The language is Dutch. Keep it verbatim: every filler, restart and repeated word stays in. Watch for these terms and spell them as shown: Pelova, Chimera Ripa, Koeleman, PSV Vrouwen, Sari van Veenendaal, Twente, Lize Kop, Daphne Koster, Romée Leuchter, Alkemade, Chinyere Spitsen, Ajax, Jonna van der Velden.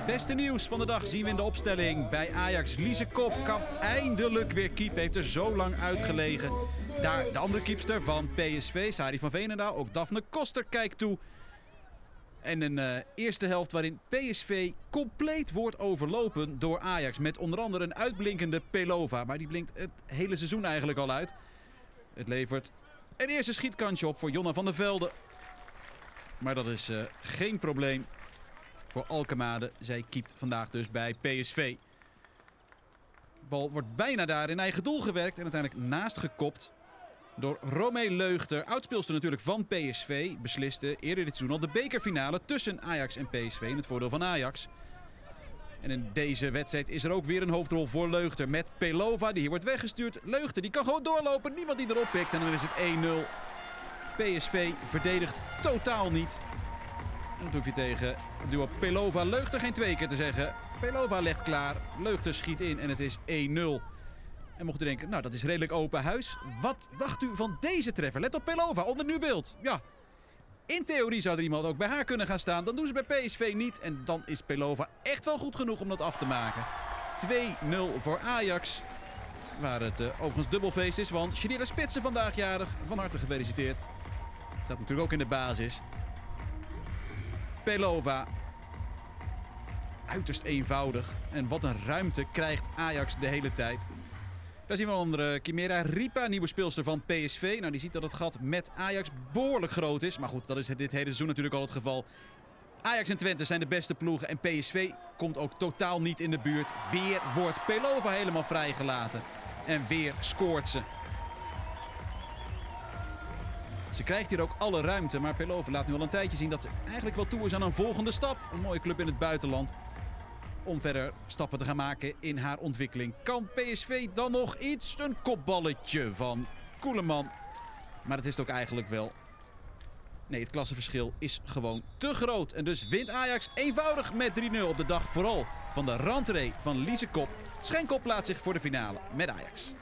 Het beste nieuws van de dag zien we in de opstelling bij Ajax. Lize Kop kan eindelijk weer keepen, heeft er zo lang uitgelegen. Daar de andere keepster van P S V, Sari van Veenendaal, ook Daphne Koster kijkt toe. En een uh, eerste helft waarin P S V compleet wordt overlopen door Ajax. Met onder andere een uitblinkende Pelova, maar die blinkt het hele seizoen eigenlijk al uit. Het levert een eerste schietkansje op voor Jonna van der Velden. Maar dat is uh, geen probleem voor Alkemade. Zij keept vandaag dus bij P S V. De bal wordt bijna daar in eigen doel gewerkt en uiteindelijk naast gekopt door Romée Leuchter. Oudspeelster natuurlijk van P S V. Besliste eerder dit seizoen al de bekerfinale tussen Ajax en P S V in het voordeel van Ajax. En in deze wedstrijd is er ook weer een hoofdrol voor Leuchter met Pelova. Die hier wordt weggestuurd. Leuchter die kan gewoon doorlopen. Niemand die erop pikt. En dan is het één nul. P S V verdedigt totaal niet. En dat hoef je tegen duo Pelova Leuchter geen twee keer te zeggen. Pelova legt klaar. Leuchter schiet in en het is één nul. En mocht u denken, nou dat is redelijk open huis. Wat dacht u van deze treffer? Let op Pelova onder nu beeld. Ja. In theorie zou er iemand ook bij haar kunnen gaan staan. Dan doen ze bij P S V niet. En dan is Pelova echt wel goed genoeg om dat af te maken. twee nul voor Ajax. Waar het uh, overigens dubbelfeest is. Want Chinyere Spitsen vandaag jarig. Van harte gefeliciteerd. Staat natuurlijk ook in de basis. Pelova. Uiterst eenvoudig. En wat een ruimte krijgt Ajax de hele tijd. Daar zien we een andere Chimera Ripa, nieuwe speelster van P S V. Nou, die ziet dat het gat met Ajax behoorlijk groot is. Maar goed, dat is dit hele seizoen natuurlijk al het geval. Ajax en Twente zijn de beste ploegen. En P S V komt ook totaal niet in de buurt. Weer wordt Pelova helemaal vrijgelaten. En weer scoort ze. Ze krijgt hier ook alle ruimte. Maar Pelova laat nu al een tijdje zien dat ze eigenlijk wel toe is aan een volgende stap. Een mooie club in het buitenland. Om verder stappen te gaan maken in haar ontwikkeling. Kan P S V dan nog iets? Een kopballetje van Koeleman. Maar dat is het ook eigenlijk wel. Nee, het klassenverschil is gewoon te groot. En dus wint Ajax eenvoudig met drie nul op de dag vooral van de rentree van Lize Kop. Schenk op plaatst zich voor de finale met Ajax.